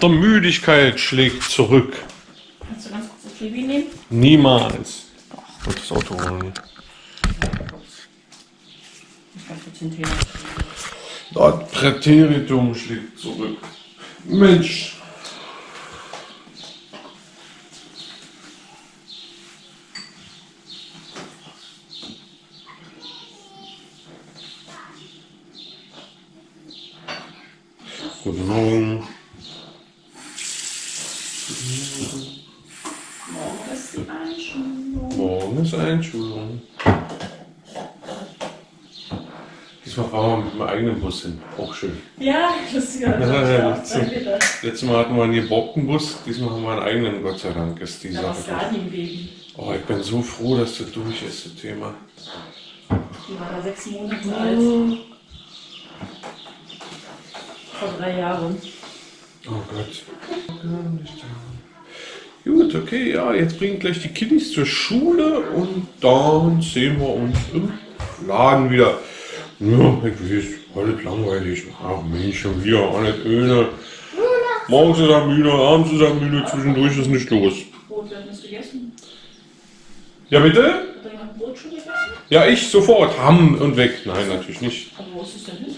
Die Müdigkeit schlägt zurück. Kannst du ganz kurz das Baby nehmen? Niemals. Ich wollte das Auto holen. Das Präteritum schlägt zurück. Mensch. Guten Morgen. Morgen ist Einschulung. Diesmal fahren wir mit dem eigenen Bus hin. Auch schön. Ja, lustiger. Letztes Mal hatten wir einen geborgten Bus, diesmal haben wir einen eigenen, Gott sei Dank. Ist die Sache. Oh, ich bin so froh, dass das durch ist, das Thema. Die war da 6 Monate alt. Vor 3 Jahren. Oh Gott. Gut, okay, ja, jetzt bringen gleich die Kiddies zur Schule und dann sehen wir uns im Laden wieder. Ja, ich weiß, alles langweilig. Ach Mensch, schon wieder, auch nicht öde. Morgens ist er müde, abends ist er müde, zwischendurch ist nicht los. Brot werden nicht gegessen. Ja, bitte? Hat er jemand Brot schon gegessen? Ja, ich sofort. Hamm und weg. Nein, natürlich nicht. Aber wo ist es denn hin?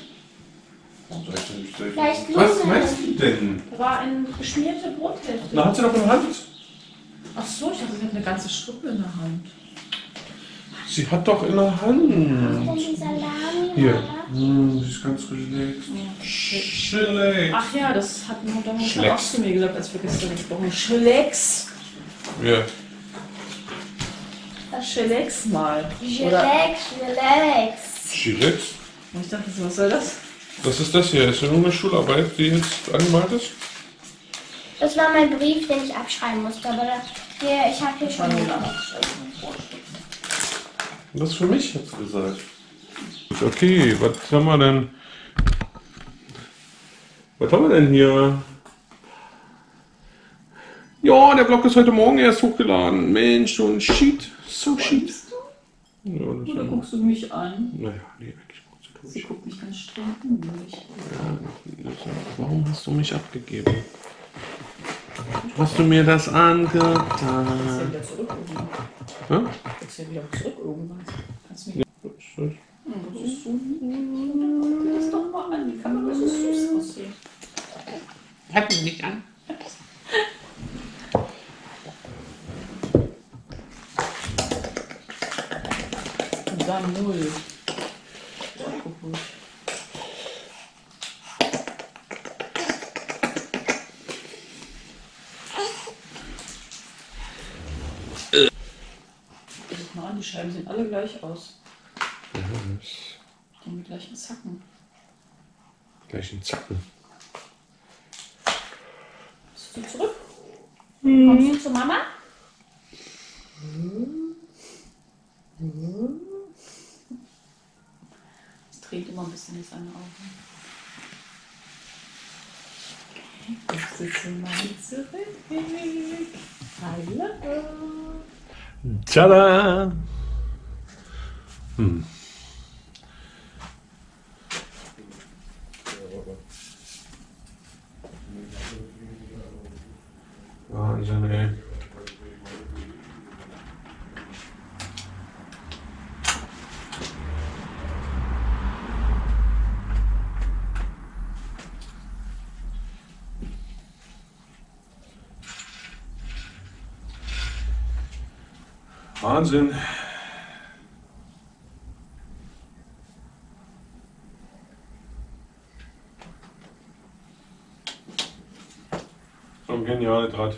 Was meinst du denn? Da war ein geschmierte Brothälfte. Na, hat sie doch in der Hand. Ach so, ich dachte, sie hat eine ganze Schruppe in der Hand. Sie hat doch in der Hand. Hier. Sie ist ganz relaxed. Schlex. Ach ja, das hat meine Mutter auch zu mir gesagt, als wir gestern gesprochen haben. Schlex. Ja. Schlex mal. Schlex. Schlex. Und ich dachte, was soll das? Was ist das hier? Ist ja nur eine Schularbeit, die jetzt angemalt ist? Das war mein Brief, den ich abschreiben musste, aber ich habe hier schon einen abgeschrieben. Das für mich hat's gesagt. Okay, was haben wir denn? Was haben wir denn hier? Ja, der Blog ist heute Morgen erst hochgeladen. Mensch, so ein Sheet. So Sheet. Ja, oder guckst du mich an? Naja, nee, eigentlich. Sie guckt mich ganz streng an. Ja, warum hast du mich abgegeben? Hast du mir das angetan? Du ja wieder zurück irgendwann. Ja? Du ja wieder zurück irgendwann. Kannst du mich guck dir das doch mal an. Die Kamera ist so süß aussehen. Halt mich nicht an. Und dann 0. Die Scheiben sehen alle gleich aus. Die haben die gleichen Zacken. Gleichen Zacken. Bist du zurück? Kommst du zu Mama? Es dreht immer ein bisschen das eine Auge. Jetzt sitzen wir zurück. Hallo. Tada! Wahnsinn, ey. Wahnsinn. So ein geniales Rad.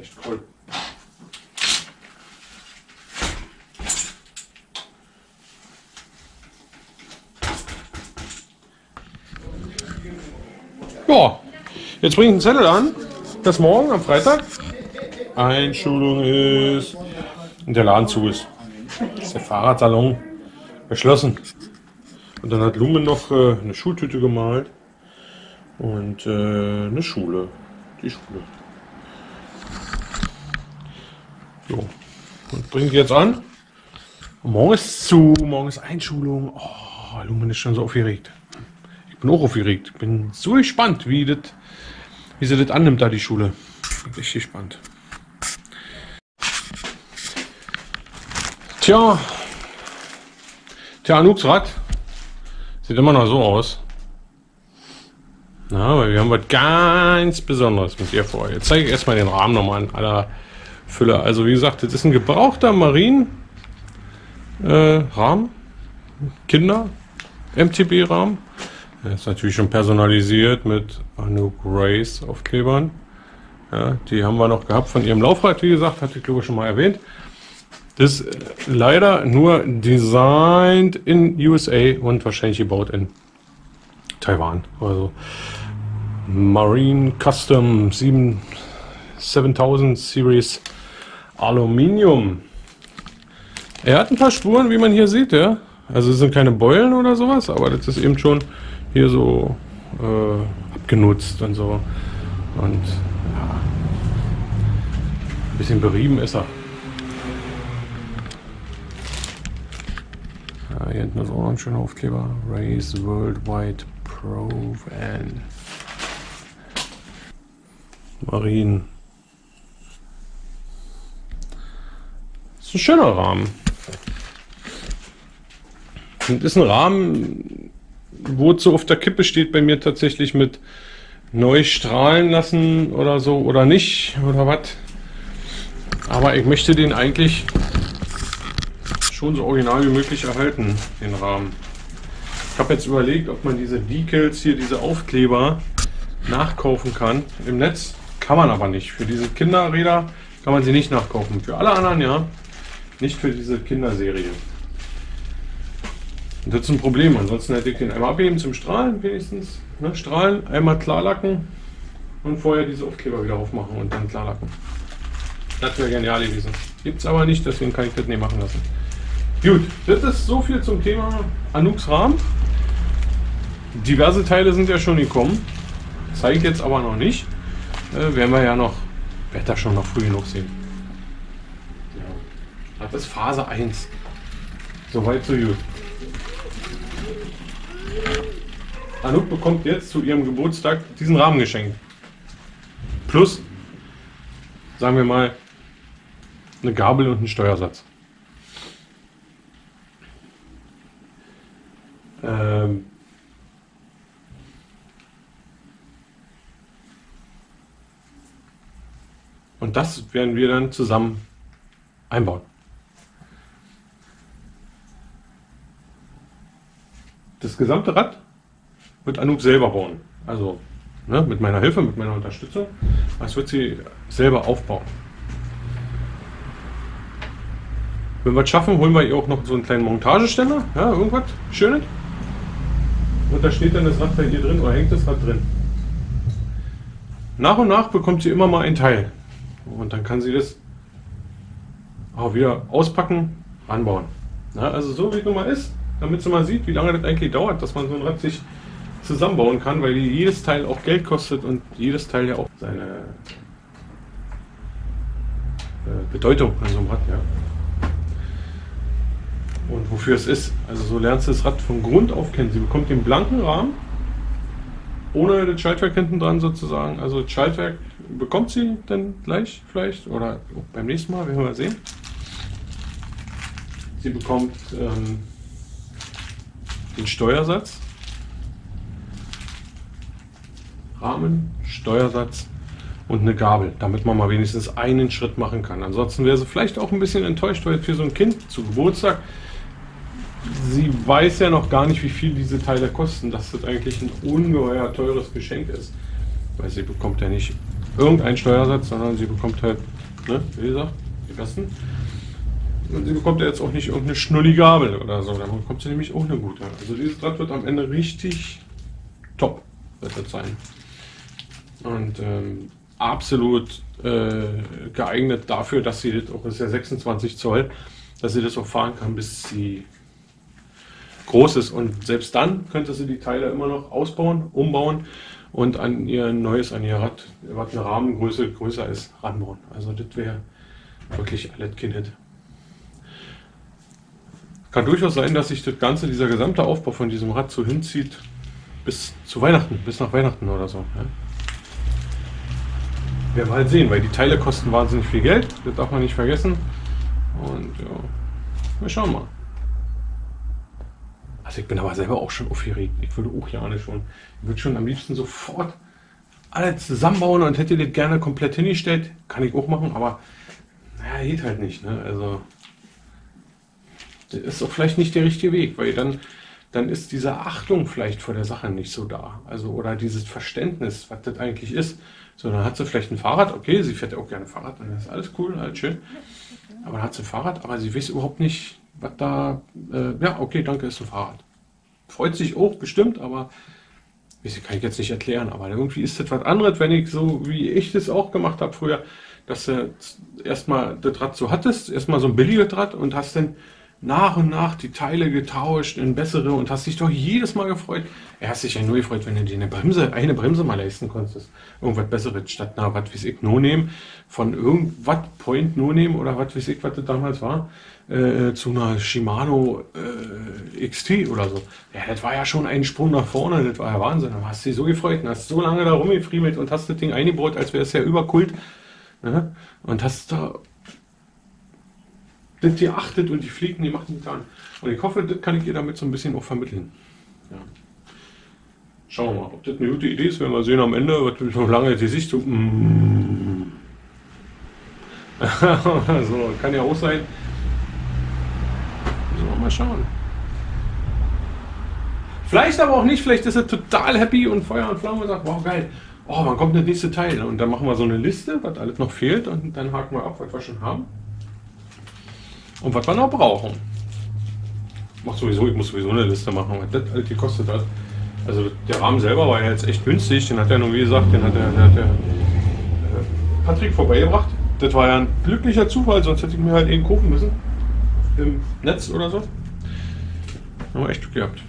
Echt cool. Ja, jetzt bringe ich einen Zettel an, dass morgen am Freitag Einschulung ist. Und der Laden zu ist. Das ist der Fahrradsalon. Geschlossen. Und dann hat Lumen noch eine Schultüte gemalt und eine Schule. Die Schule. So. Und bringt die jetzt an. Und morgen ist zu, morgen ist Einschulung. Oh, Lumen ist schon so aufgeregt. Ich bin auch aufgeregt. Ich bin so gespannt, wie sie das annimmt, da die Schule. Ich bin richtig gespannt. Tja. Tja, Anouks Rad. Sieht immer noch so aus. Na, weil wir haben was ganz Besonderes mit ihr vor. Jetzt zeige ich erstmal den Rahmen nochmal in aller Fülle. Also wie gesagt, das ist ein gebrauchter Marien-Rahmen. Kinder. MTB-Rahmen. Der ist natürlich schon personalisiert mit Anouk Race Aufklebern. Ja, die haben wir noch gehabt von ihrem Laufrad, wie gesagt, hatte ich glaube ich schon mal erwähnt. Das ist leider nur designed in USA und wahrscheinlich gebaut in Taiwan. Also Marine Custom 7000 Series Aluminium. Er hat ein paar Spuren, wie man hier sieht, ja. Also es sind keine Beulen oder sowas, aber das ist eben schon hier so abgenutzt und so. Und ja, ein bisschen berieben ist er. Hier hinten ist auch noch ein schöner Aufkleber. Race Worldwide Proven. Marien. Das ist ein schöner Rahmen. Das ist ein Rahmen, wozu auf der Kippe steht bei mir tatsächlich mit neu strahlen lassen oder so oder nicht oder was. Aber ich möchte den eigentlich schon so original wie möglich erhalten, den Rahmen. Ich habe jetzt überlegt, ob man diese Decals hier, diese Aufkleber nachkaufen kann. Im Netz kann man aber nicht. Für diese Kinderräder kann man sie nicht nachkaufen. Für alle anderen ja, nicht für diese Kinderserie. Und das ist ein Problem, ansonsten hätte ich den einmal abheben zum Strahlen wenigstens. Ne? Strahlen, einmal klarlacken und vorher diese Aufkleber wieder aufmachen und dann klarlacken. Das wäre genial gewesen. Gibt es aber nicht, deswegen kann ich das nicht machen lassen. Gut, das ist so viel zum Thema Anouks Rahmen. Diverse Teile sind ja schon gekommen. Zeige ich jetzt aber noch nicht. Werden wir ja noch, wird da schon noch früh genug sehen. Ja. Das ist Phase 1. Soweit so gut. Anouk bekommt jetzt zu ihrem Geburtstag diesen Rahmen geschenkt. Plus, sagen wir mal, eine Gabel und einen Steuersatz. Und das werden wir dann zusammen einbauen. Das gesamte Rad wird Anouk selber bauen. Also ne, mit meiner Hilfe, mit meiner Unterstützung. Das wird sie selber aufbauen. Wenn wir es schaffen, holen wir ihr auch noch so einen kleinen Montageständer. Ja, irgendwas Schönes. Und da steht dann das Rad hier drin oder hängt das Rad drin. Nach und nach bekommt sie immer mal ein Teil. Und dann kann sie das auch wieder auspacken, anbauen. Ja, also so wie es nun mal ist, damit sie mal sieht, wie lange das eigentlich dauert, dass man so ein Rad sich zusammenbauen kann, weil jedes Teil auch Geld kostet und jedes Teil ja auch seine Bedeutung an so einem Rad, ja. Und wofür es ist. Also so lernt sie das Rad von Grund auf kennen. Sie bekommt den blanken Rahmen, ohne das Schaltwerk hinten dran sozusagen. Also das Schaltwerk bekommt sie dann gleich vielleicht oder beim nächsten Mal, werden wir mal sehen. Sie bekommt den Steuersatz. Rahmen, Steuersatz und eine Gabel, damit man mal wenigstens einen Schritt machen kann. Ansonsten wäre sie vielleicht auch ein bisschen enttäuscht, weil für so ein Kind zu Geburtstag, sie weiß ja noch gar nicht, wie viel diese Teile kosten, dass das eigentlich ein ungeheuer teures Geschenk ist. Weil sie bekommt ja nicht irgendeinen Steuersatz, sondern sie bekommt halt, ne, wie gesagt, die besten. Und sie bekommt ja jetzt auch nicht irgendeine Schnulligabel oder so, dann bekommt sie nämlich auch eine gute. Also dieses Rad wird am Ende richtig top, wird das sein. Und absolut geeignet dafür, dass sie das auch, das ist ja 26 Zoll, dass sie das auch fahren kann, bis sie groß ist. Und selbst dann könnte sie die Teile immer noch ausbauen, umbauen und an ihr neues, an ihr Rad, was eine Rahmengröße größer ist, ranbauen. Also das wäre wirklich alles kein Hit. Kann durchaus sein, dass sich das Ganze, dieser gesamte Aufbau von diesem Rad so hinzieht bis zu Weihnachten, bis nach Weihnachten oder so. Ja. Werden wir halt sehen, weil die Teile kosten wahnsinnig viel Geld, das darf man nicht vergessen. Und ja, wir schauen mal. Also ich bin aber selber auch schon aufgeregt. Ich würde auch gerne schon. Ich würde schon am liebsten sofort alles zusammenbauen und hätte das gerne komplett hingestellt. Kann ich auch machen, aber naja, geht halt nicht. Ne? Also das ist auch vielleicht nicht der richtige Weg, weil dann ist diese Achtung vielleicht vor der Sache nicht so da. Also oder dieses Verständnis, was das eigentlich ist. So, dann hat sie vielleicht ein Fahrrad. Okay, sie fährt ja auch gerne Fahrrad, dann ist alles cool, alles schön. Aber dann hat sie ein Fahrrad, aber sie weiß überhaupt nicht, was da, ja, okay, danke, ist ein Fahrrad. Freut sich auch, bestimmt, aber, das kann ich jetzt nicht erklären, aber irgendwie ist das was anderes, wenn ich so, wie ich das auch gemacht habe früher, dass du erstmal das Rad so hattest, erstmal so ein billiges Rad und hast dann nach und nach die Teile getauscht in bessere und hast dich doch jedes Mal gefreut. Hast dich ja nur gefreut, wenn du dir eine Bremse mal leisten konntest. Irgendwas Besseres statt, na, was weiß ich, no nehmen, von irgendwas Point no nehmen oder was weiß ich, was das damals war, zu einer Shimano XT oder so. Ja, das war ja schon ein Sprung nach vorne, das war ja Wahnsinn. Da hast du dich so gefreut und hast so lange da rumgefriemelt und hast das Ding eingebaut, als wäre es ja überkult. Ne? Und hast da das die achtet und die fliegen, die macht nichts an. Und ich hoffe, das kann ich ihr damit so ein bisschen auch vermitteln. Ja. Schauen wir mal, ob das eine gute Idee ist, wenn wir sehen am Ende, was noch lange die Sicht so. So, kann ja auch sein. So, mal schauen. Vielleicht aber auch nicht, vielleicht ist er total happy und Feuer und Flamme und sagt, wow geil, oh, wann kommt das nächste Teil? Und dann machen wir so eine Liste, was alles noch fehlt und dann haken wir ab, was wir schon haben. Und was wir noch brauchen. Ich muss sowieso eine Liste machen, weil das alles gekostet hat. Also der Rahmen selber war ja jetzt echt günstig, den hat er nur wie gesagt, den hat der Patrick vorbeigebracht. Das war ja ein glücklicher Zufall, sonst hätte ich mir halt eben kaufen müssen. Im Netz oder so. Haben wir echt Glück gehabt.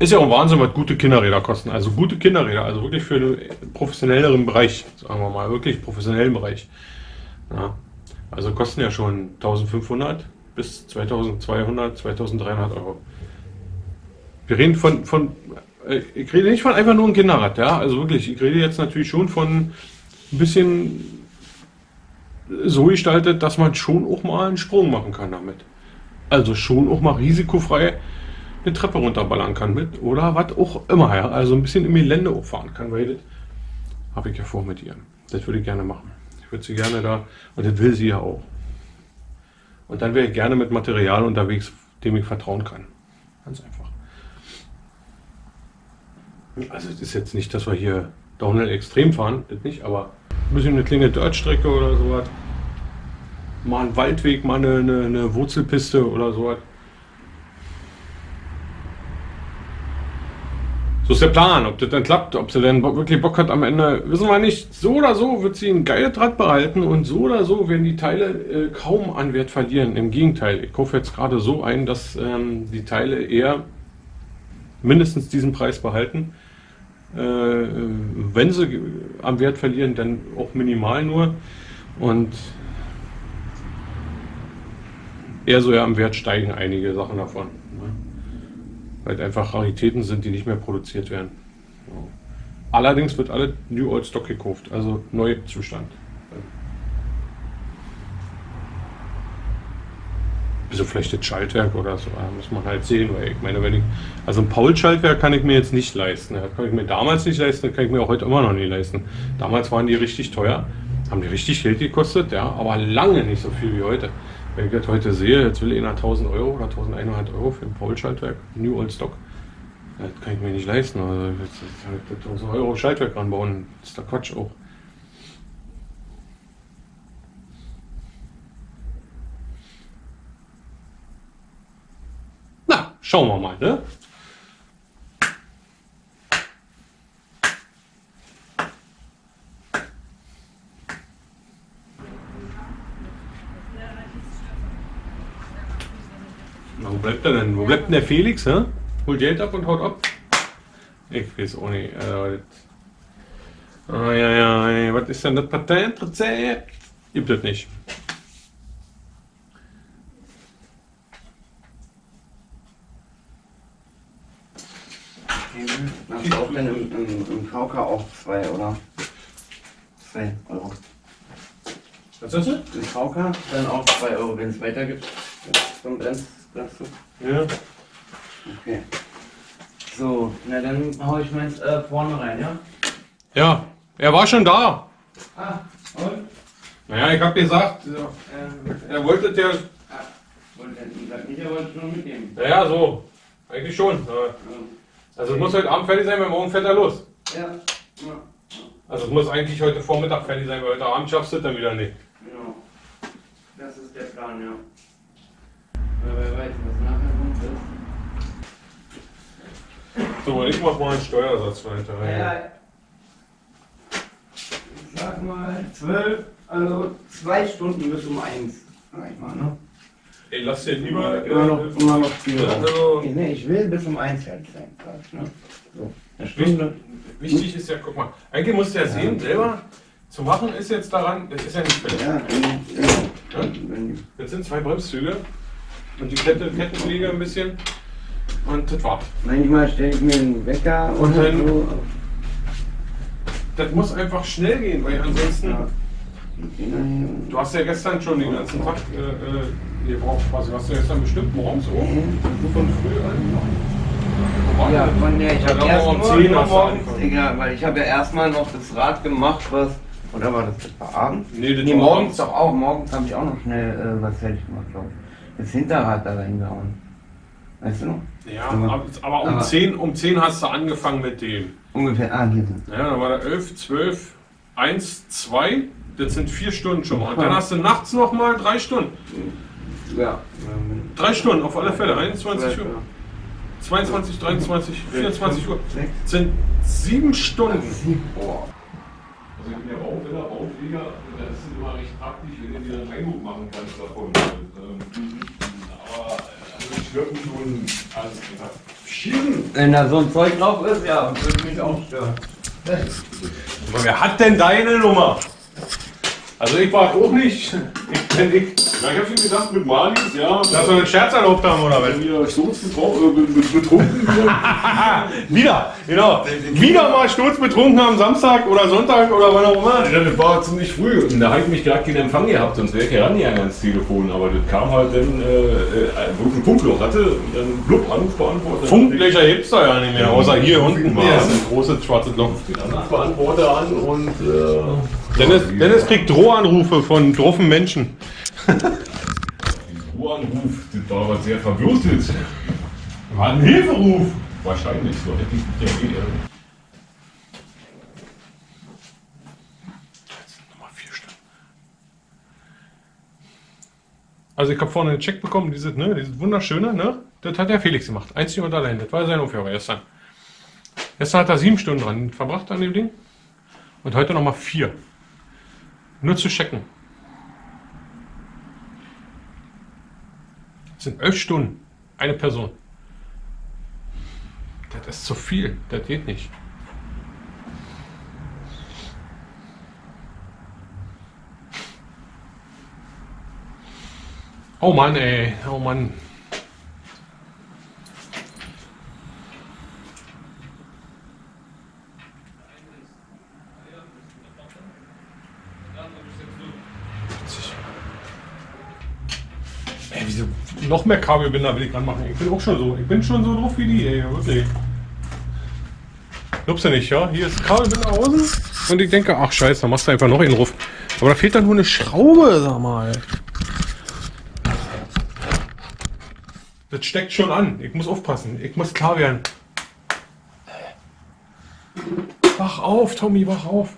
Ist ja auch ein Wahnsinn, was gute Kinderräder kosten. Also gute Kinderräder, also wirklich für einen professionelleren Bereich, sagen wir mal, wirklich professionellen Bereich. Ja, also kosten ja schon 1500 bis 2200, 2300 Euro. Wir reden ich rede nicht von einfach nur einem Kinderrad, ja, also wirklich, ich rede jetzt natürlich schon von ein bisschen so gestaltet, dass man schon auch mal einen Sprung machen kann damit. Also schon auch mal risikofrei eine Treppe runterballern kann mit oder was auch immer, ja, also ein bisschen im Gelände fahren kann, weil das habe ich ja vor mit ihr. Das würde ich gerne machen. Ich würde sie gerne da, und das will sie ja auch. Und dann wäre ich gerne mit Material unterwegs, dem ich vertrauen kann. Ganz einfach. Also es ist jetzt nicht, dass wir hier Downhill extrem fahren, das nicht, aber ein bisschen eine kleine Dirtstrecke oder sowas. Mal einen Waldweg, mal eine Wurzelpiste oder sowas. So ist der Plan, ob das dann klappt, ob sie dann wirklich Bock hat am Ende, wissen wir nicht. So oder so wird sie ein geiles Rad behalten und so oder so werden die Teile kaum an Wert verlieren. Im Gegenteil, ich kaufe jetzt gerade so ein, dass die Teile eher mindestens diesen Preis behalten. Wenn sie am Wert verlieren, dann auch minimal nur und eher so ja am Wert steigen einige Sachen davon. Weil einfach Raritäten sind, die nicht mehr produziert werden. So. Allerdings wird alle New Old Stock gekauft, also neuer Zustand. Also vielleicht das Schaltwerk oder so, muss man halt sehen, weil ich meine, wenn ich, also ein Paul-Schaltwerk kann ich mir jetzt nicht leisten. Das kann ich mir damals nicht leisten, das kann ich mir auch heute immer noch nicht leisten. Damals waren die richtig teuer, haben die richtig Geld gekostet, ja, aber lange nicht so viel wie heute. Wenn ich das heute sehe, jetzt will einer 1000 Euro oder 1100 Euro für ein Paul-Schaltwerk, New Old Stock. Das kann ich mir nicht leisten. Also jetzt kann ich 1000 Euro Schaltwerk ranbauen, das ist der Quatsch auch. Na, schauen wir mal, ne? Na, wo bleibt er denn? Wo bleibt denn der Felix? Hä? Holt Geld ab und haut ab. Ich weiß auch nicht. Ah, ja, ja, was ist denn das Patentrezept? Gibt das nicht. Hast du auch denn im VK auch 2, oder? 2 Euro. Was sagst du? Im VK dann auch 2 Euro, wenn es weitergibt. Dann brennst du. Ja. Okay. So, na dann hau ich meins vorne rein, ja? Ja, er war schon da. Ah, und? Naja, ich hab gesagt, er wollte ja. Er wollte nur mitnehmen. Naja, so. Eigentlich schon. Also es muss heute Abend fertig sein, weil morgen fährt er los. Ja. Also es muss eigentlich heute Vormittag fertig sein, weil heute Abend schaffst du es dann wieder nicht. Genau. Das ist der Plan, ja. Weil wer weiß, was nachher kommt, ist. So, ich mach mal einen Steuersatz weiter. Ja. Ich sag mal 12, also 2 Stunden bis um 1. Sag ich mal, ne? Ey, lass den immer noch viel. Also, nee, ich will bis um 1 fertig sein. Ne? So. Wichtig ist ja, guck mal, eigentlich musst du ja sehen, selber zu machen ist jetzt daran, das ist ja nicht fertig. Ja. Jetzt sind 2 Bremszüge und die Kettenpflege ein bisschen und das war's. Manchmal stelle ich mir einen Wecker und dann, so. Das muss einfach schnell gehen, weil ansonsten. Ja. Du hast ja gestern schon den ganzen Tag gebraucht, quasi. Hast du gestern bestimmt morgens oben? Von früh an? Ja, ich habe erst um 10 Uhr morgens, Digga, weil ich habe ja erstmal noch das Rad gemacht, was. Oder war das abends? Nee, das morgens doch auch. Morgens habe ich auch noch schnell was fertig gemacht, glaube ich. Das Hinterrad da reingehauen. Weißt du noch? Ja, aber um 10 hast du angefangen mit dem. Ungefähr, hier sind. Ja, da war da 11, 12, 1, 2. Das sind 4 Stunden schon mal. Und dann hast du nachts noch mal 3 Stunden. Ja. 3 Stunden auf alle Fälle. 21 Uhr, 22, 23, 24 Uhr. Das sind 7 Stunden. Also ich bin ja auch wieder Auflieger. Das ist immer recht praktisch, wenn du dir einen Eindruck machen kannst davon. Aber ich würde mich schon alles schieben. Wenn da so ein Zeug drauf ist, ja, würde mich auch stören. Aber wer hat denn deine Nummer? Also ich war auch nicht. Ich hab mir gedacht, mit Marliese, ja. Dass wir einen Scherz erlaubt haben, oder was? Wieder sturzbetrunken. Wieder, genau. Wieder mal sturzbetrunken am Samstag oder Sonntag oder wann auch immer. Das war ziemlich früh. Und da habe ich mich gerade keinen Empfang gehabt, sonst wäre ich herangegangen ans Telefon. Aber das kam halt dann, wo ich ein Funkloch hatte, und dann blub, Anrufbeantworter. Funklöcher hebst du ja nicht mehr, außer hier unten war ein großes schwarzes Loch. Anrufbeantworter an und... Dennis kriegt Drohanrufe von doofen Menschen. Drohanruf, das war aber sehr verwirrtet. War ein Hilferuf. Wahrscheinlich, so hätte ich nicht reagiert. Jetzt sind nochmal 4 Stunden. Also ich habe vorne einen Check bekommen, dieses wunderschöne, ne? Das hat der Felix gemacht, einzig und allein. Das war sein Aufhörer gestern. Gestern hat er 7 Stunden dran verbracht an dem Ding. Und heute nochmal 4. Nur zu checken. Das sind 11 Stunden. Eine Person. Das ist zu viel. Das geht nicht. Oh Mann, ey. Oh Mann. Noch mehr Kabelbinder will ich dran machen. Ich bin schon so drauf wie die, ey, wirklich. Glaubst du nicht, ja? Hier ist Kabelbinder außen und ich denke, ach scheiße, da machst du einfach noch einen drauf. Aber da fehlt dann nur eine Schraube, sag mal. Das steckt schon an. Ich muss aufpassen. Ich muss klar werden. Wach auf, Tommy, wach auf.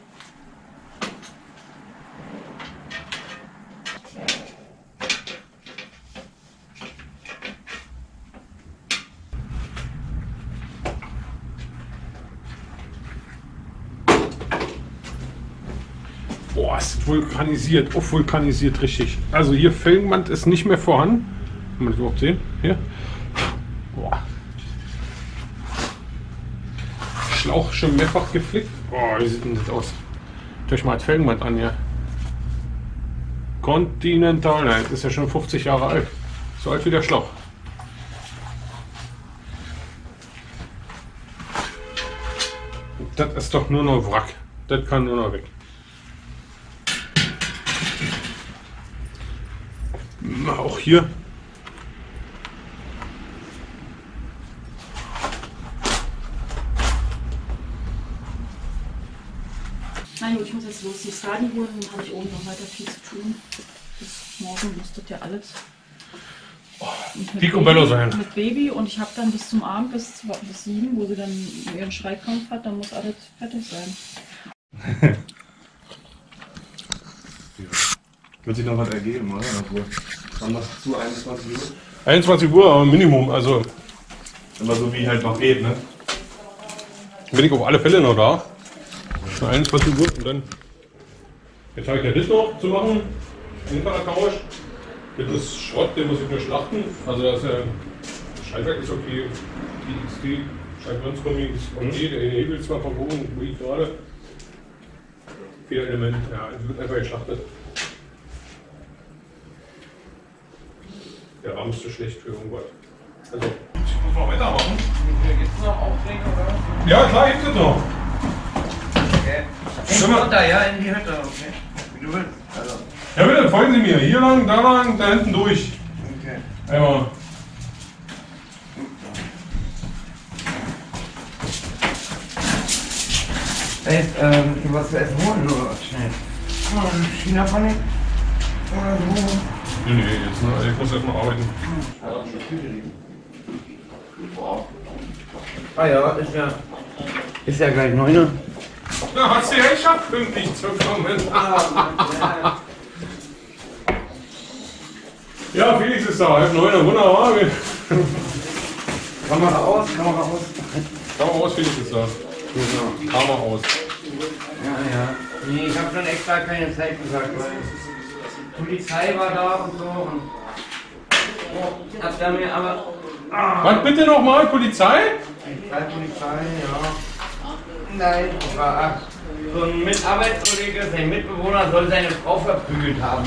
Vulkanisiert, richtig. Also hier Felgenband ist nicht mehr vorhanden. Kann man das überhaupt sehen? Hier. Boah. Schlauch schon mehrfach geflickt. Boah, wie sieht denn das aus? Tue ich mal das Felgenband an hier. Continental, nein, das ist ja schon 50 Jahre alt. So alt wie der Schlauch. Das ist doch nur noch Wrack. Das kann nur noch weg. Auch hier. Na gut, ich muss jetzt los die Sadi holen, dann habe ich oben noch weiter viel zu tun. Bis morgen muss das ja alles. Picobello sein. Mit Baby und ich habe dann bis zum Abend, bis 7, wo sie dann ihren Schreikampf hat, dann muss alles fertig sein. Wird sich noch was ergeben, oder? Wann machst du 21 Uhr? 21 Uhr, aber Minimum, also. Immer so wie halt noch geht, ne? Bin ich auf alle Fälle noch da. 21 Uhr und dann. Jetzt habe ich ja das noch zu machen. Hinter der Couch. Das ist Schrott, den muss ich nur schlachten. Also das Schaltwerk ist okay, die XT, Schaltbremskombi ist okay, der Hebel ist zwar von oben, wo ich gerade. 4 Elemente, ja, es wird einfach geschlachtet. Der Rahmen ist zu schlecht für irgendwas. Also, ich muss noch weitermachen. Gibt es noch Aufträge oder? Ja, klar gibt es noch. Okay. Stimmt runter, ja, in die Hütte, okay. Wie du willst. Also. Ja bitte, folgen Sie mir. Hier lang, da lang, da hinten durch. Okay. Einmal. Ey, du warst zu essen holen oder was? Schnell. China-Pfanne? Oder so? Nee, jetzt ne. Ich muss erstmal arbeiten. Ah ja, ist ja gleich 9. Na, hast du ja, ich hab pünktlich zugekommen. Ja, Felix ist da, 8:30, wunderbar. Kamera aus, Kamera aus. Kamera aus, Felix ist da. Genau. Kamera aus. Ja, ja. Nee, ich hab schon extra keine Zeit gesagt, weil Polizei war da und so. Und hab da mir aber... Was bitte nochmal, Polizei? Polizei, ja. Nein, ich war 8. So ein Mitarbeitskollege, sein Mitbewohner soll seine Frau verprügelt haben.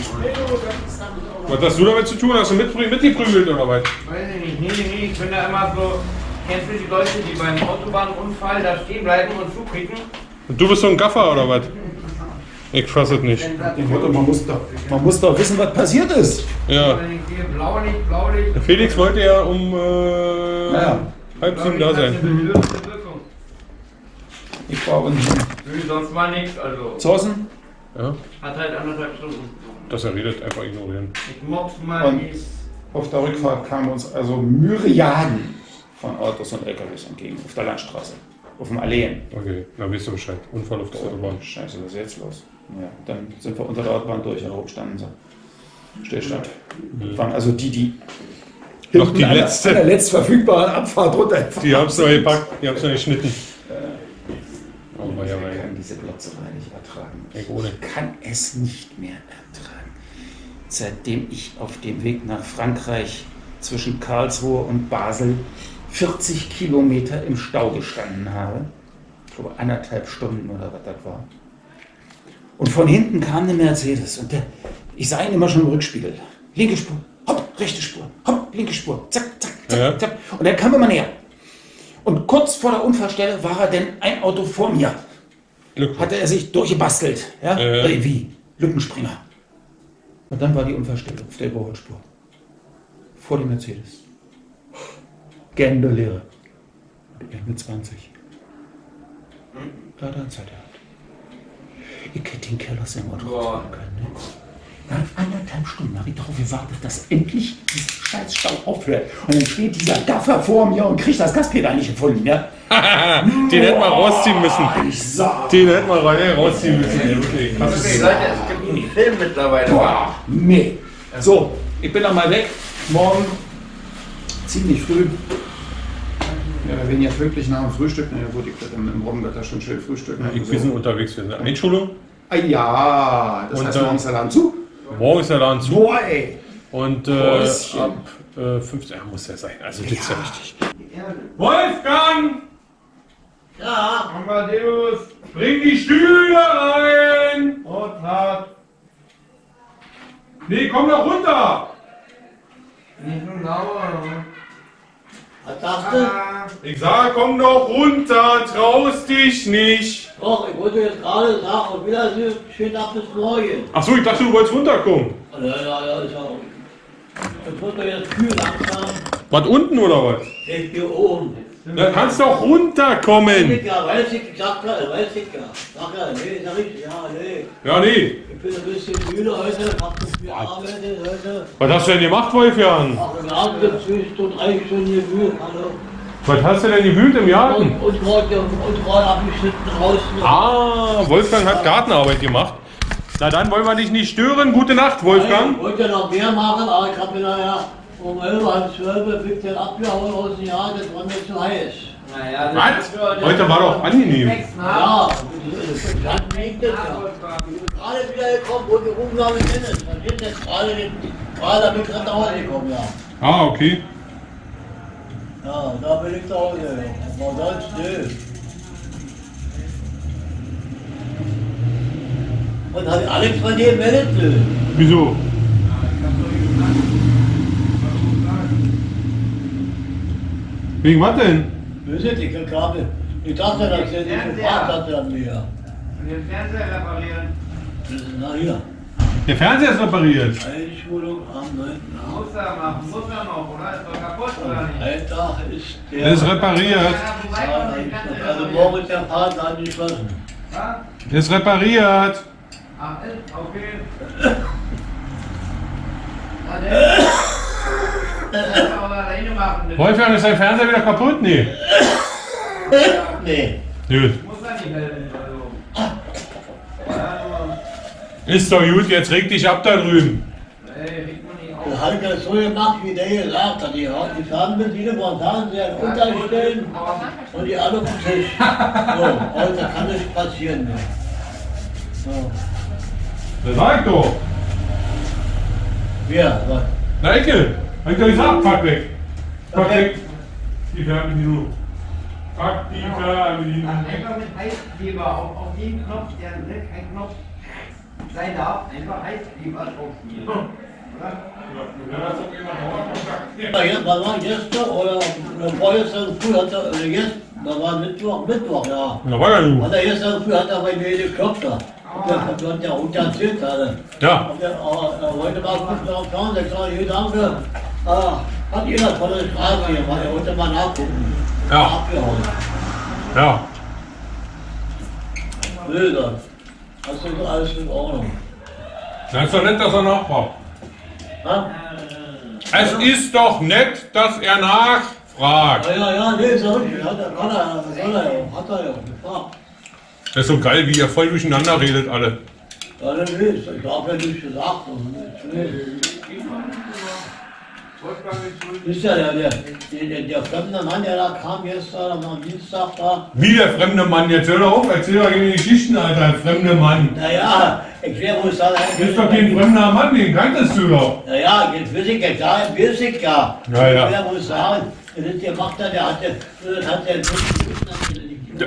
Was hast du damit zu tun? Hast du mitgeprügelt oder was? Weiß ich nicht. Nee. Ich bin da immer so... Kennst du die Leute, die beim Autobahnunfall da stehen bleiben und zukicken? Und du bist so ein Gaffer oder was? Ich fasse es nicht. Man muss doch wissen, was passiert ist. Ja. Blaulicht. Felix wollte ja um 6:30 da sein. Ich brauche nicht. Sonst mal nichts, also. Zossen? Ja. Hat halt 1,5 Stunden. Dass er redet, einfach ignorieren. Ich mob's mal nicht. Auf der Rückfahrt kamen uns also Myriaden von Autos und LKWs entgegen. Auf der Landstraße. Auf den Alleen. Okay, dann weißt du Bescheid. Unfall auf der Autobahn. Scheiße, was ist jetzt los? Ja, dann sind wir unter der Autobahn durch und rumstanden so. Stillstand. Mhm. Waren also die noch die letzte. Der letztverfügbaren Abfahrt runter. Die haben's noch gepackt, die haben's noch geschnitten. Ich kann diese Blotzerei nicht ertragen. Ich kann es nicht mehr ertragen. Seitdem ich auf dem Weg nach Frankreich zwischen Karlsruhe und Basel 40 Kilometer im Stau gestanden habe, ich glaube 1,5 Stunden oder was das war, und von hinten kam eine Mercedes und ich sah ihn immer schon im Rückspiegel. Linke Spur, hopp, rechte Spur, hopp, linke Spur, zack, zack, zack, zack. Und dann kam immer näher. Und kurz vor der Unfallstelle war er denn ein Auto vor mir. Hatte er sich durchgebastelt. Ja? Wie? Lückenspringer. Und dann war die Unfallstelle auf der Überholspur. Vor dem Mercedes. Gändelehre. Und er mit 20. Leider Zeit gehabt. Ich hätte den Kerl aus dem Auto rausfahren können. Ne? Nach 1,5 Stunden habe ich darauf gewartet, dass endlich dieser Scheißstau aufhört. Und dann steht dieser Gaffer vor mir und kriegt das Gaspedal nicht gefunden. Ja? Den hätten wir rausziehen müssen. Den hätten wir rausziehen müssen. Okay. Also, Leute, es gibt einen Film mittlerweile. Boah, nee. So, ich bin noch mal weg. Morgen ziemlich früh. Ja, wenn jetzt wirklich nach dem Frühstück, na ja, gut, ich werde im Robbengatter schon schön frühstücken. Ja, wir sind unterwegs, wir sind Einschulung. Ah ja, das heißt, morgen ist der Laden zu. Morgen ist der Laden zu. Boah, ey. Und ab 15 muss er sein. Also das ist ja richtig. Wolfgang! Ja! Amadeus! Bring die Stühle rein! Und hart! Nee, komm doch runter! Nicht nur lauer. Was sagst du? Ich sag, komm doch runter, traust dich nicht! Doch, ich wollte jetzt gerade sagen, und wieder schönen Tag bis morgen. Achso, ich dachte, du wolltest runterkommen. Ja, ich auch. Ich wollte jetzt kühl langsam. Was, unten oder was? Ich gehe oben. Da kannst du auch runterkommen. Ja, nee. Ich bin ein bisschen müde heute, hab zu viel gearbeitet heute. Was hast du denn gemacht, Wolfgang? Ach, im Garten gibt es 2 Stunden 3 Stunden gewühlt. Hallo. Was hast du denn gewühlt im Garten? Und gerade abgeschnitten draußen. Ah, Wolfgang hat Gartenarbeit gemacht. Na dann wollen wir dich nicht stören. Gute Nacht, Wolfgang. Ich wollte noch mehr machen, aber ich habe mir nachher um 11, halb 12 bin ich dann abgehauen aus dem Jahr, das war mir zu heiß. Naja, das was? Heute war doch angenehm. Ja, dann liegt das ja. Gerade wieder gekommen, wo die Umgabe hin ist. Man sieht jetzt gerade bin ich gerade nach Hause gekommen, ja. Ah, okay. Ja, da bin ich zu Hause. Aber sonst nö. Und hat Alex von dir gemeldet? Wieso? Wegen was denn? Wisst ihr, kein Kabel. Ich dachte, dass er nicht gefragt hatte an mir. Und den Fernseher reparieren. Na hier. Der Fernseher ist repariert. Einschulung am 9. Muss er noch, oder? Ist doch kaputt, oder nicht? Alter, ist der. Ist repariert. Also morgen ist der Partner angeschlossen. Was? Ist repariert. Ach, okay. Wolfgang, ist dein Fernseher wieder kaputt? Nee. Nee. Gut. Ist doch gut, jetzt reg dich ab da drüben. Das hat das so gemacht, wie der gesagt hat. Die Fernbedienung vom Fernseher unterstellen und die alle auf den Tisch. So, heute kann nichts passieren. So. Das sag ich doch. Wer? Was? Na, Ecke. Hab ich doch gesagt, pack weg. Pack weg. Die Fernbedienung. Pack die Fernbedienung. Einfach mit Heißkleber auf jeden Knopf, der kein Knopf sein darf, einfach Heißkleber draufziehen. Oder? Ja, das hat jemand auch gemacht. Gestern oder vorgestern früh hat er, oder gestern, da war Mittwoch, ja. Da war er gut. Hat er gestern früh, hat er bei mir geklopft da. Du hast ja unterzählt gerade. Ja. Heute war es auf Frauen, ich sage, hier danke. Hat jeder tolle Straße hier, weil er wollte mal nachgucken. Ja. Abgehauen. Ja. Bilder. Das ist alles in Ordnung. Das ist doch nett, dass er nachfragt. Ha? Es ist doch nett, dass er nachfragt. Ja, nee, so richtig. Hat er ja gefragt. Das ist so geil, wie ihr voll durcheinander redet, alle. Ja, das ist. Ich hab ja nichts gesagt. Ist ja der fremde Mann, der da kam gestern am Dienstag da. Wie der fremde Mann? Jetzt hör doch auf, erzähl doch keine Geschichten, Alter, fremde Mann. Naja, ich will wohl sagen. Das ist doch kein fremder Mann, den kanntest du doch. Naja, jetzt weiß ich ja, klar, weiß ich ja. Naja. Ich will wohl sagen, der macht da, der hat der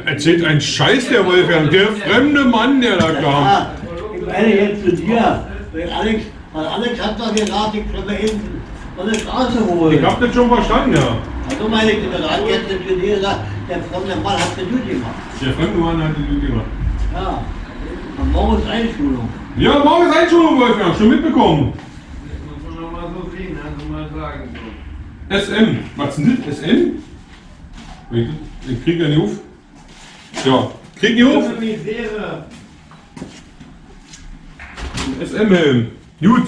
erzählt einen Scheiß, der Wolfgang, der fremde Mann, der da kam. Ja, ich meine jetzt zu dir, weil Alex hat doch gesagt, ich kann mir eben von der Straße holen. Ich hab das schon verstanden, ja. Also meine ich, der hat jetzt zu dir gesagt, der fremde Mann hat die Duty gemacht. Der fremde Mann hat die Duty gemacht. Ja, und morgen ist Einschulung. Ja, morgen ist Einschulung, Wolfgang, schon mitbekommen. Das muss man noch mal so sehen, also mal sagen. SM, was ist denn das? SM? Ich krieg ja nicht auf. Ja, krieg die hoch. SM-Helm. Gut.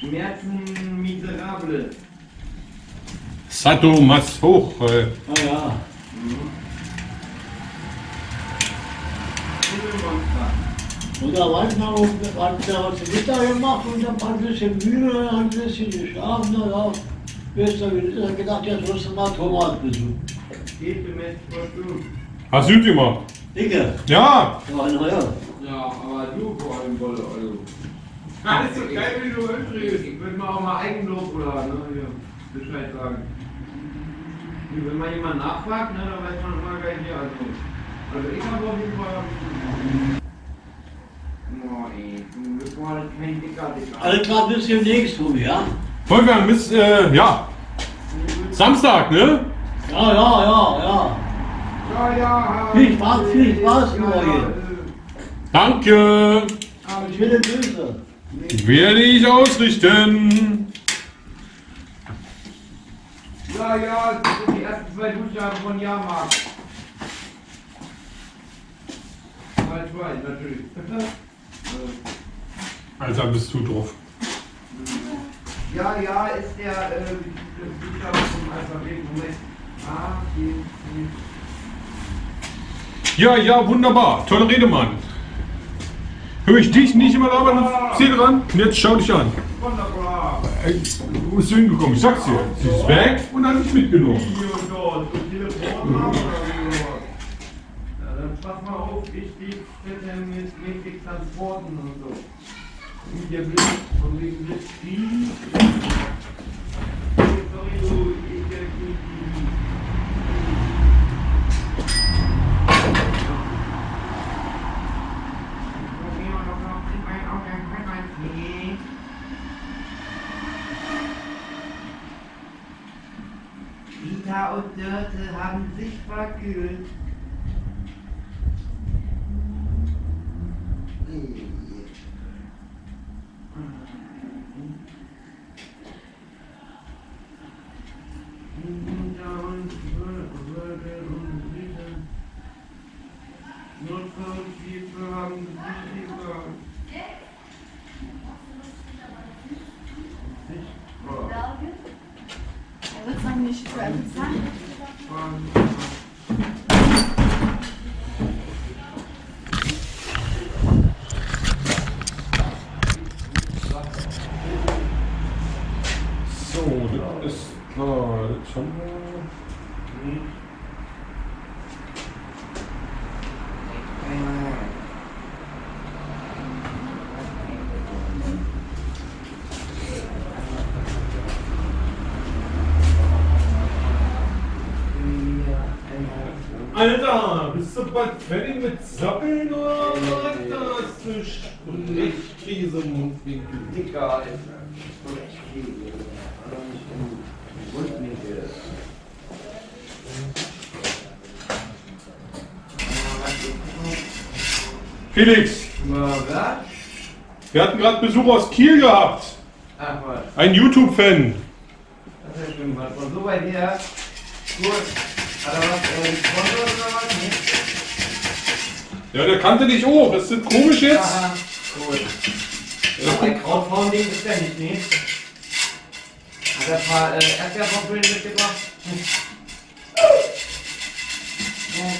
Schmerzen miserable. Sato Mass hoch. Ah ja. Und da war ich noch, da hat sie Mittag gemacht und dann war ein bisschen müde, ein bisschen geschlafen. Da habe ich gedacht, jetzt musst du mal Thomas besuchen. Hast du gemacht? Dicke? Ja! Ja, aber du vor allem Wolle, also. Alles so geil, wenn du übrigens. Würde man auch mal Eigenlob oder hier Bescheid sagen. Wenn man jemanden nachfragt, ne, dann weiß man immer gleich hier. Also ich habe auf jeden Fall. Boah, ey, du war halt kein dicker Dicker. Alles klar, bis demnächst, Tommy, ja? Wolfgang, bis, ja. Samstag, ne? Ja. Ja. Viel Spaß, Leute. Ja. Danke. Aber ich will eine Döse. Nee. Werde ich ausrichten. Ja, das sind die ersten 2 Duschjahren von Jahrmarkt. Weiß, natürlich. Also bist du drauf. Ja, ist der Duschjahr vom Alphabet. Moment. A, B, C. Ja, wunderbar. Tolle Rede, Mann. Hör ich dich nicht immer labern, zieh dran und jetzt schau dich an. Wunderbar. Wo bist du hingekommen? Ich sag's dir. Sie ist weg und hat mich mitgenommen. Dann pass mal auf, ich stehe mit den Transporten und so. Und der Blitz, von wegen Blitz. Sorry, du, ich werde Rita und Dörte haben sich verkühlt. Alter, bist du bald fertig mit Sappeln oder was? Da hast du Sprechkrise im Mundwinkel. Dicker, Alter. Sprechkrise. Mundwinkel. Felix! Wir hatten gerade Besuch aus Kiel gehabt. Ach was. Ein YouTube-Fan. Das ist ja schlimm, was von so weit her. Gut. Ja, der kannte dich auch. Das ist komisch jetzt. Aha, cool. Ja. Aber ein Crowdfunding ist der nicht, ne? Hat er ein paar Erdbeerwaffeln mitgebracht?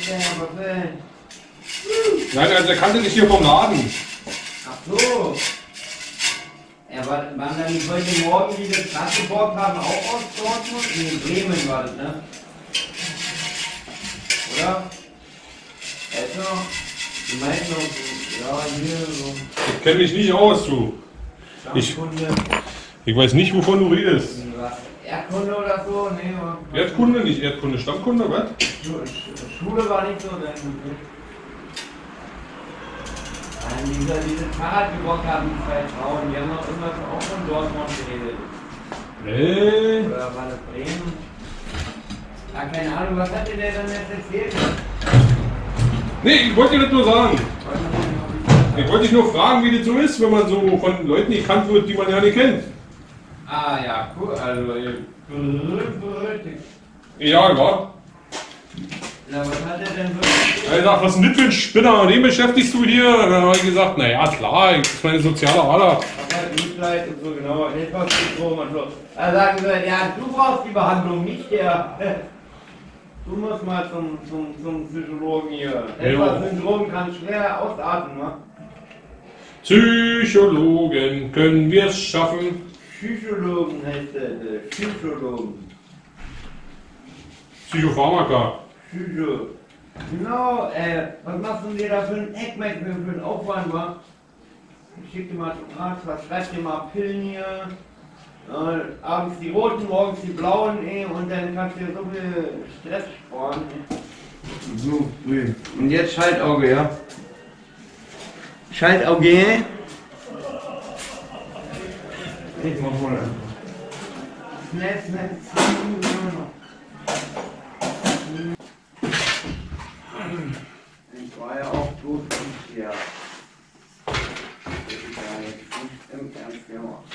Erdbeerwaffeln. Nein, also er kannte dich hier vom Laden. Ach so. Ja, waren dann die heute Morgen, die das nachgeborgt haben, auch aus Dortmund? Nee, in Bremen war das, ne? Ja, also, die meinten auch, ja, hier so. Ich kenne mich nicht aus, du. Ich weiß nicht, wovon du redest. Was? Erdkunde oder so? Nee, aber Erdkunde, nicht Erdkunde, Stammkunde, was? Schule war nicht so dein Begriff. Dann diese Fahrrad gebockt haben, die 2 Frauen, die haben doch immer auch von Dortmund geredet. Nee. Oder war das Bremen? Ah, keine Ahnung, was hat dir der dann jetzt erzählt? Nee, ich wollte dir das nur sagen. Ich wollte dich nur fragen, wie das so ist, wenn man so von Leuten gekannt wird, die man ja nicht kennt. Ah ja, cool. Also, ja. Na, was hat er denn so? Er sagt, was ist denn das für ein Spinner? Den beschäftigst du hier? Und dann habe ich gesagt, naja, klar, ich bin ein sozialer Ader. Mitleid und so, genau. Hilfsprogramm und so. Da sagen sie, ja, du brauchst die Behandlung, nicht der. Du musst mal zum Psychologen hier. Das Syndrom kann schwer ausatmen, ne? Psychologen, können wir es schaffen? Psychologen heißt der Psychologen. Psychopharmaka. Psycho. Genau, was machst du denn da für einen Eckmeck, für einen Aufwand, wa? Schick dir mal zum Arzt, verschreib dir mal Pillen hier. Abends die roten, morgens die blauen, und dann kannst du dir so viel Stress sparen. So, und jetzt Schaltauge, ja? Schaltauge. Ich mach mal an. Schnell, schnell, schnell. Ich war ja auch bloß nicht hier. Das ist ja jetzt nicht im Ernst gemacht.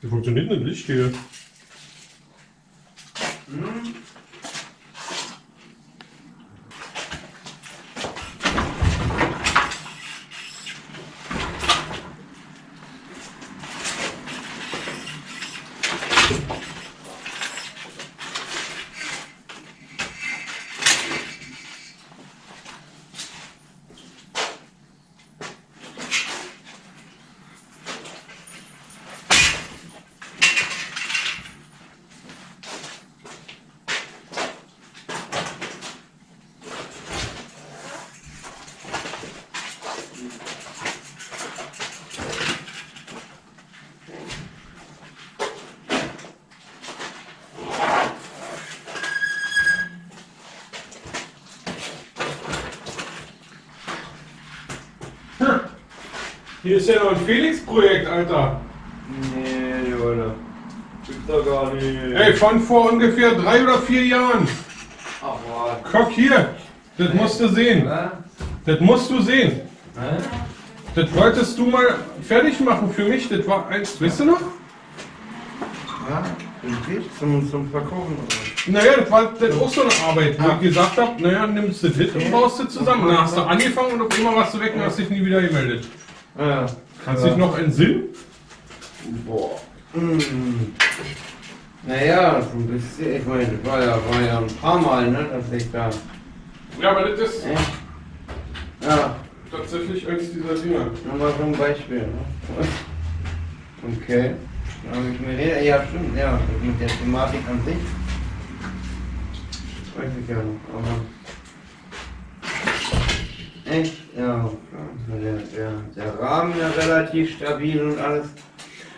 Wie funktioniert denn das Licht hier? Hier ist ja noch ein Felix-Projekt, Alter. Nee, Leute. Gibt's doch gar nicht. Ey, von vor ungefähr 3 oder 4 Jahren. Ach, Mann. Guck hier. Das musst du sehen. Das musst du sehen. Das wolltest du mal fertig machen für mich. Das war eins. Weißt du noch? Ja, zum Verkaufen. Naja, das war dann auch so eine Arbeit, wo ich gesagt habe, naja, nimmst du das hin und baust du zusammen. Dann hast du angefangen und auf immer warst du weg und hast dich nie wieder gemeldet. Ja. Kannst du dich noch entsinnen? Boah. Naja, so ein bisschen. Ich meine, das war ja ein paar Mal, ne, dass ich da. Ja, aber das ist. Ja. Tatsächlich eins dieser Dinger. Nochmal so ein Beispiel, ne? Okay. Da habe ich mir gedacht, ja, stimmt, ja. Mit der Thematik an sich. Weiß ich ja noch, aber. Echt? Ja, der Rahmen ist relativ stabil und alles.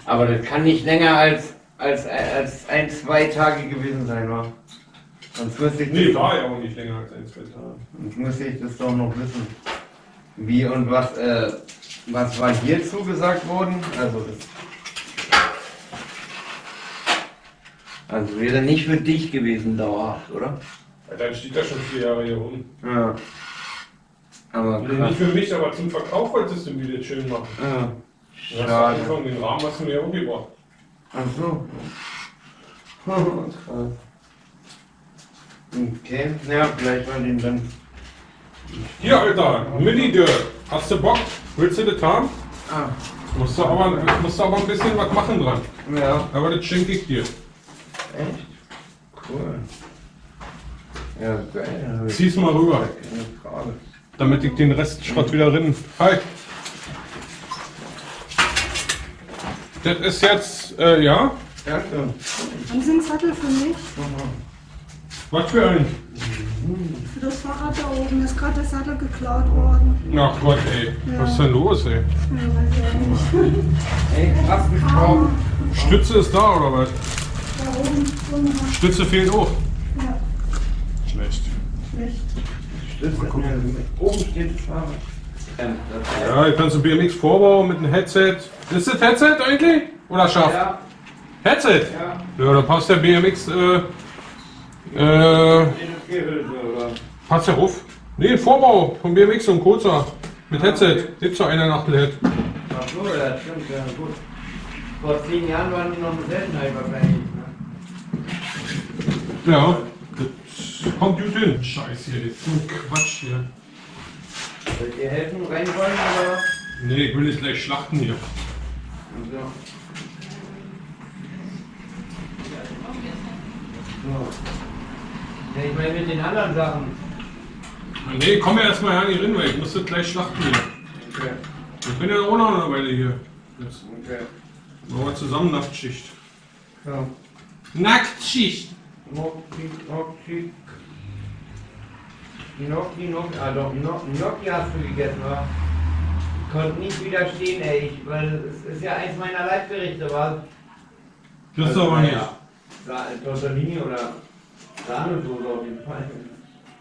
Aber das kann nicht länger als 1-2 Tage gewesen sein, wa? Sonst müsste ich. Nee, war ja auch nicht länger als 1-2 Tage. Sonst müsste ich das doch noch wissen. Wie und was war hier zugesagt worden? Also wäre nicht für dich gewesen dauerhaft, oder? Dann steht das schon 4 Jahre hier rum. Ja. Aber nee, nicht für mich, aber zum Verkauf wolltest du mir das schön machen. Ja. Schade. Du hast den Rahmen hast du mir ja umgebracht. Ach so. Krass. Okay, naja, vielleicht mal den dann. Hier, Alter, Mini-Dürr. Hast du Bock? Willst du das haben? Ah. Musst du aber ein bisschen was machen dran. Ja. Aber das schenke ich dir. Echt? Cool. Ja, geil. Zieh's mal rüber. Keine Frage. Damit ich den Restschrott wieder rinnen. Hi! Das ist jetzt, ja? Danke. Haben Sie einen Sattel für mich? Was für einen? Für das Fahrrad da oben. Ist gerade der Sattel geklaut worden. Ach Gott, ey. Ja. Was ist denn los, ey? Ja, weiß ich nicht. Ey, krass, geklaut. Stütze ist da, oder was? Da oben. Stütze fehlt auch. Ja. Schlecht. Schlecht. Oben steht das Fahrrad. Ja, hier kannst du BMX vorbauen mit einem Headset. Ist das Headset eigentlich? Oder Schaft? Ja. Headset? Ja. Ja, da passt der BMX. Passt ja ruf. Nee, Vorbau vom BMX und Kurzer. Mit Headset. Okay. Gibt's doch einer nach dem Head. Ach so, das stimmt, ja, gut. Vor 10 Jahren waren die noch eine Seltenheit wahrscheinlich. Ne? Ja. Kommt gut hin. Scheiße hier, das ist so ein Quatsch hier. Wollt ihr helfen, reinrollen oder? Nee, ich will nicht gleich schlachten hier. Also. So. Ja, ich meine mit den anderen Sachen. Nee, komm ja erstmal her an die Rinde, ich muss das gleich schlachten hier. Okay. Ich bin ja auch noch eine Weile hier. Jetzt. Okay. Machen wir zusammen Nachtschicht. Ja. Nachtschicht! Gnocchi. Gnocchi, ah doch, Gnocchi hast du gegessen, oder? Ich konnte nicht widerstehen, ey, weil es ist ja eins meiner Leibgerichte, was? Das ist aber nicht. Tortellini oder Sahnesoße auf jeden Fall.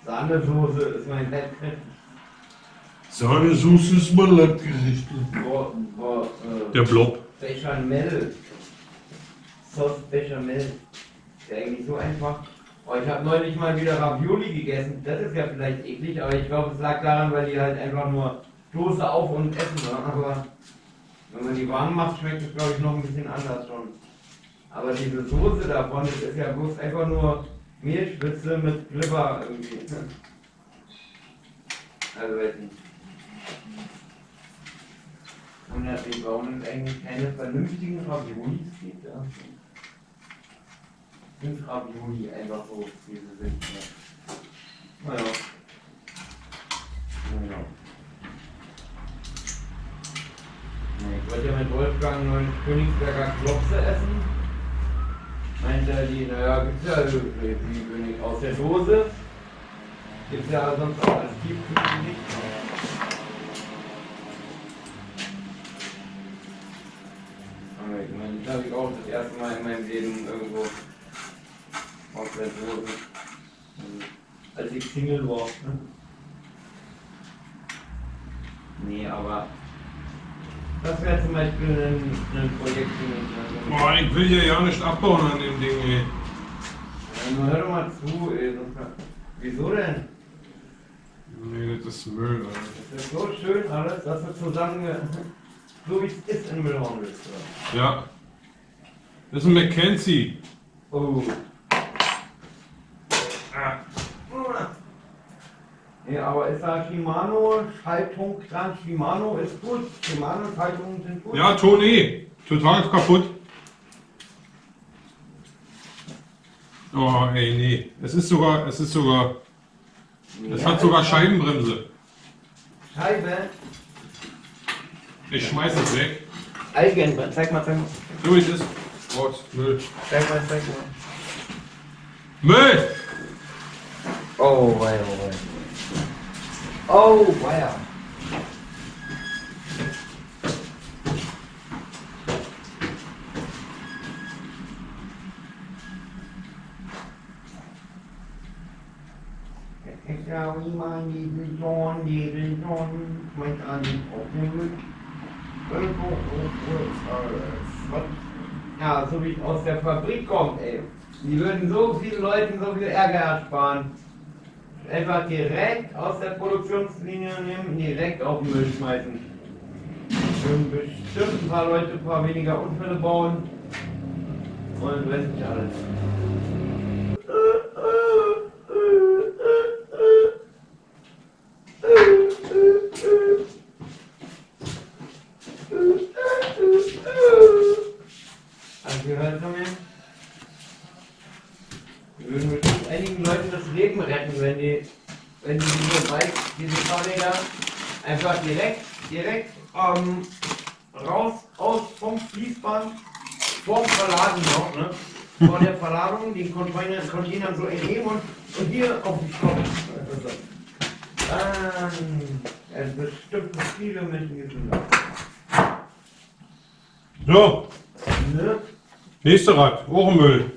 Sahnesoße ist mein Leibgericht. Sahnesoße ist mein Leibgericht. Der Blob. Bechamel. Sauce Bechamel. Ist ja eigentlich so einfach. Oh, ich habe neulich mal wieder Ravioli gegessen. Das ist ja vielleicht eklig, aber ich glaube, es lag daran, weil die halt einfach nur Soße auf und essen. Aber wenn man die warm macht, schmeckt es, glaube ich, noch ein bisschen anders schon. Aber diese Soße davon, das ist ja bloß einfach nur Mehlspitze mit Glibber irgendwie. Also weiß nicht. Wundert mich, warum es eigentlich keine vernünftigen Raviolis gibt. Ja? Fünf Ravioli einfach so, wie sie sind. Ja. Naja. Naja. Ich wollte ja mit Wolfgang neuen Königsberger Klopse essen. Meint er die, naja, gibt's ja wie König aus der Dose. Gibt's ja sonst auch als Tiefkühl nicht. Aber ich meine, das habe ich auch das erste Mal in meinem Leben irgendwo aus der Dose. Als ich Single war. Ne? Nee, aber. Das wäre zum Beispiel ein Projekt. Boah, ich will hier ja nicht abbauen an dem Ding, ey. Ja, hör doch mal zu, ey. Wieso denn? Nee, das ist Müll, Alter. Das ist so schön alles, dass wir zusammen, so wie es ist, in Müllhorn willst, oder? Ja. Das ist ein Mackenzie. Oh. Ah. Ja, aber ist da Shimano, Schaltung dran? Shimano ist gut. Shimano, Schaltungen sind gut. Ja, Toni, total kaputt. Oh, ey, nee. Es ist sogar. Es hat sogar Scheibenbremse. Scheibe? Ich schmeiß es weg. Eigenbremse, zeig mal. So ist es. Oh, Müll. Zeig mal. Müll! Oh, wei. Oh, weia. Ich habe immer diesen Sohn, mein Anliegen aufnehmen. Ja, so wie ich aus der Fabrik komme, ey. Die würden so vielen Leuten so viel Ärger ersparen. Einfach direkt aus der Produktionslinie nehmen, direkt auf den Müll schmeißen. Und bestimmt ein paar Leute, ein paar weniger Unfälle bauen. Und weiß nicht alles. Hast du gehört, Tommy? Wir würden bestimmt einigen Leuten das Leben retten, wenn die diese Fahrräder einfach direkt raus vom Fließband, vorm Verladen noch, ne? Vor der Verladung, den Containern so entnehmen und hier auf den Kopf. Es ist bestimmt viele Menschen gesund. So. Ne? Nächste Rad, Ohrenmüll.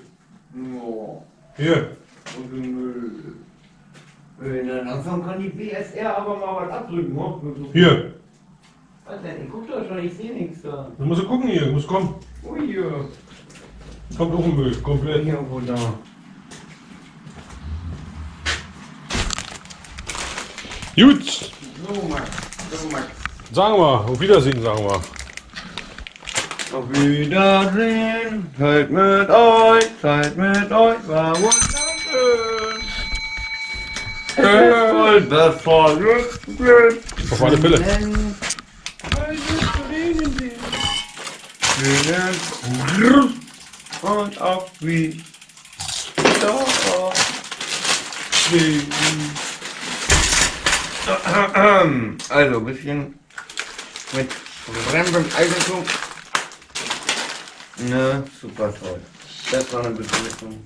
No. Hier. Und Müll. Langsam kann die BSR aber mal was abdrücken, ne? Hier. Was denn? Ich guck doch schon, ich sehe nichts da. Du musst gucken hier, du musst kommen. Ui, ja. Kommt auch ein Müll, komplett. Hier irgendwo da. Gut. So Max. Sagen wir, auf Wiedersehen, sagen wir. Auf Wiedersehen, Zeit mit euch, war wohl schön. Das war Glück. Auf alle Fälle. Und auf Wiedersehen. Also ein bisschen mit brennendem Eigentum. Ne, super toll. Das war eine gute Mischung.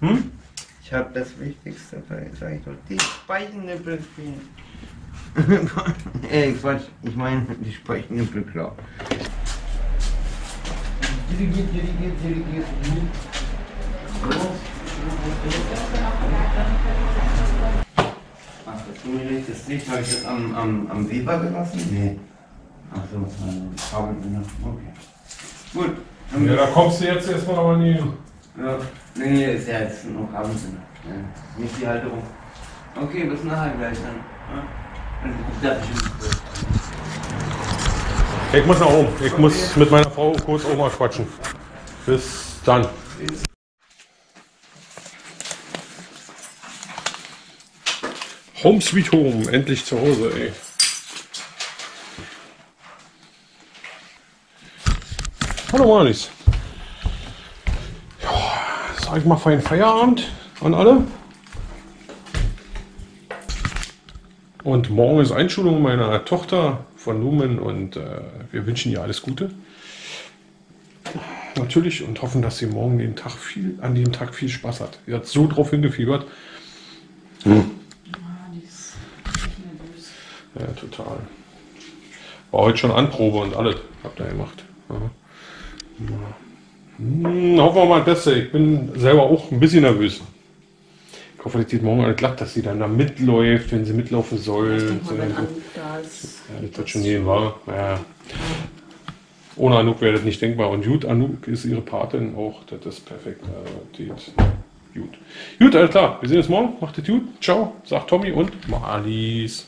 Hm? Ich habe das Wichtigste vergessen. Die Speichennippel fehlen. Ey, Quatsch. Ich meine die Speichennippel, klar. Ach, das ungerechtes Licht habe ich jetzt am Weber gelassen? Nee. Ach so, das war eine okay. Gut. Ja, da kommst du jetzt erstmal aber nie hin. Ja, nee, ist ja jetzt noch abends. Ja, nicht die Halterung. Okay, bis nachher gleich dann. Ja? Also, ich muss nach oben. Ich muss mit meiner Frau kurz Oma quatschen. Bis dann. Home sweet home. Endlich zu Hause, ey. Hallo Marliese. Sag ich mal feinen Feierabend an alle. Und morgen ist Einschulung meiner Tochter von Lumen und wir wünschen ihr alles Gute. Natürlich und hoffen, dass sie morgen den Tag an dem Tag viel Spaß hat. Sie hat so drauf hingefiebert. Hm. Ja, total. War heute schon Anprobe und alles habt ihr gemacht. Ja. Hm, hoffen wir mal das Beste. Ich bin selber auch ein bisschen nervös. Ich hoffe, das geht morgen alles glatt, dass sie dann da mitläuft, wenn sie mitlaufen soll. Ich denke mal, wenn Anouk da ist, ja, das wird schon gehen, wa? Ja. Ohne Anouk wäre das nicht denkbar. Und gut, Anouk ist ihre Patin auch. Das ist perfekt. Gut. Gut, alles klar. Wir sehen uns morgen. Macht es gut. Ciao. Sagt Tommy und Marliese.